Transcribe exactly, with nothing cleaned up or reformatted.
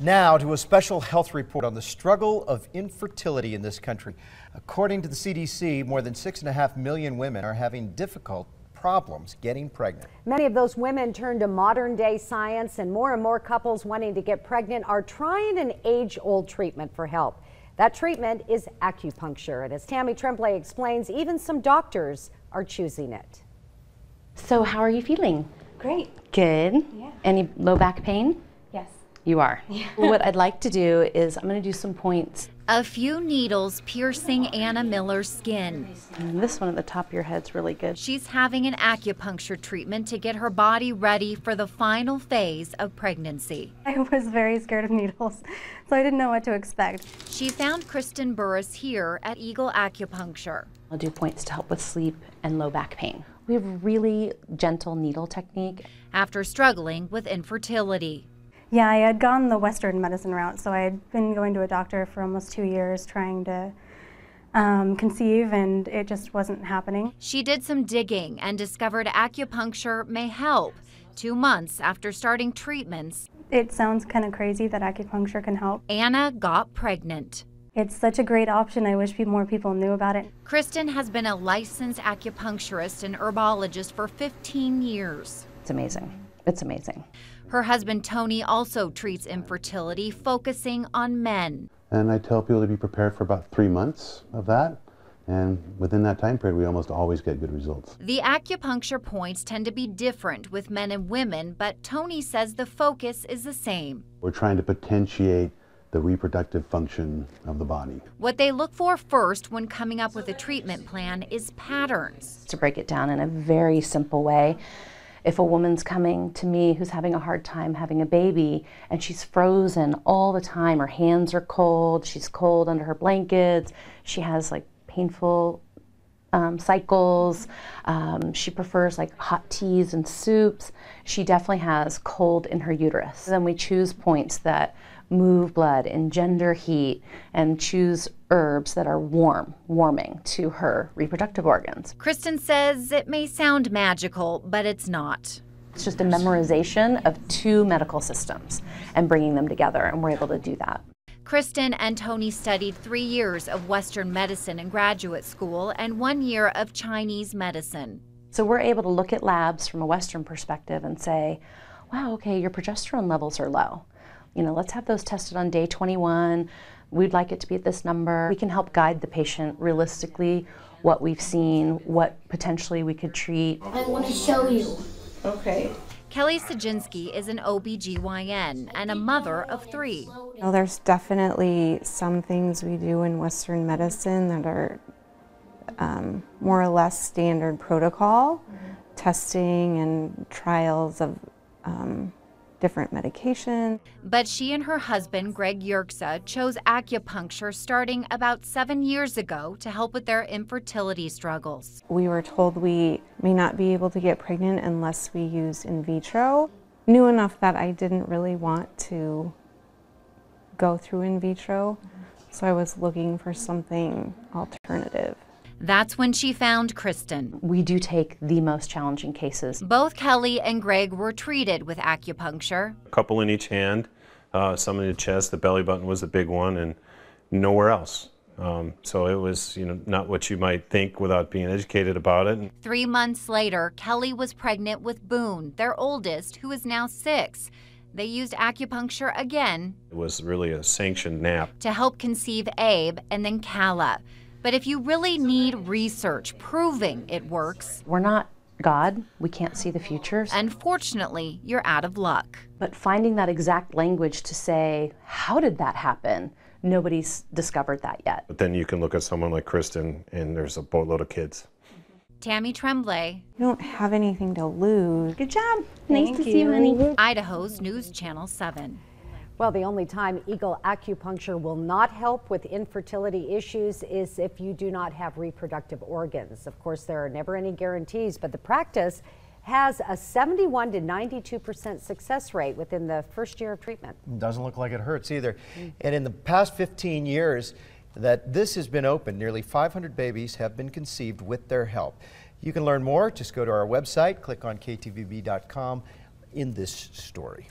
Now to a special health report on the struggle of infertility in this country. According to the C D C, more than six and a half million women are having difficult problems getting pregnant. Many of those women turn to modern day science, and more and more couples wanting to get pregnant are trying an age-old treatment for help. That treatment is acupuncture, and as Tammy Tremblay explains, even some doctors are choosing it. So how are you feeling? Great. Good. Yeah. Any low back pain? Yes. You are. Yeah. What I'd like to do is I'm going to do some points. A few needles piercing Anna Miller's skin. And this one at the top of your head's really good. She's having an acupuncture treatment to get her body ready for the final phase of pregnancy. I was very scared of needles, so I didn't know what to expect. She found Kristen Burris here at Eagle Acupuncture. I'll do points to help with sleep and low back pain. We have really gentle needle technique. After struggling with infertility. Yeah, I had gone the Western medicine route, so I had been going to a doctor for almost two years trying to um, conceive, and it just wasn't happening. She did some digging and discovered acupuncture may help two months after starting treatments. It sounds kind of crazy that acupuncture can help. Anna got pregnant. It's such a great option. I wish more people knew about it. Kristen has been a licensed acupuncturist and herbologist for fifteen years. It's amazing. It's amazing. Her husband, Tony, also treats infertility, focusing on men. And I tell people to be prepared for about three months of that. And within that time period, we almost always get good results. The acupuncture points tend to be different with men and women, but Tony says the focus is the same. We're trying to potentiate the reproductive function of the body. What they look for first when coming up with a treatment plan is patterns. To break it down in a very simple way, if a woman's coming to me who's having a hard time having a baby and she's frozen all the time, her hands are cold, she's cold under her blankets, she has like painful um, cycles, um, she prefers like hot teas and soups, she definitely has cold in her uterus. Then we choose points that move blood and gender heat and choose herbs that are warm, warming to her reproductive organs. Kristen says it may sound magical, but it's not. It's just a memorization of two medical systems and bringing them together, and we're able to do that. Kristen and Tony studied three years of Western medicine in graduate school and one year of Chinese medicine. So we're able to look at labs from a Western perspective and say, wow, okay, your progesterone levels are low. You know, let's have those tested on day twenty-one. We'd like it to be at this number. We can help guide the patient realistically, what we've seen, what potentially we could treat. I want to show you. Okay. Kelly Sajinsky is an O B G Y N and a mother of three. You know, there's definitely some things we do in Western medicine that are um, more or less standard protocol, mm-hmm. testing and trials of um, different medication. But she and her husband, Greg Yerxa, chose acupuncture starting about seven years ago to help with their infertility struggles. We were told we may not be able to get pregnant unless we use in vitro. Knew enough that I didn't really want to go through in vitro, so I was looking for something alternative. That's when she found Kristen. We do take the most challenging cases. Both Kelly and Greg were treated with acupuncture. A couple in each hand, uh, some in the chest, the belly button was the big one, and nowhere else. Um, so it was, you know, not what you might think without being educated about it. Three months later, Kelly was pregnant with Boone, their oldest, who is now six. They used acupuncture again. It was really a sanctioned nap. To help conceive Abe and then Cala. But if you really need research proving it works. We're not God. We can't see the future. Unfortunately, you're out of luck. But finding that exact language to say, how did that happen? Nobody's discovered that yet. But then you can look at someone like Kristen, and there's a boatload of kids. Tammy Tremblay. You don't have anything to lose. Good job. Nice to see you, honey. Idaho's News Channel seven. Well, the only time Eagle Acupuncture will not help with infertility issues is if you do not have reproductive organs. Of course, there are never any guarantees, but the practice has a seventy-one to ninety-two percent success rate within the first year of treatment. Doesn't look like it hurts either. Mm-hmm. And in the past fifteen years that this has been open, nearly five hundred babies have been conceived with their help. You can learn more. Just go to our website, click on K T V B dot com in this story.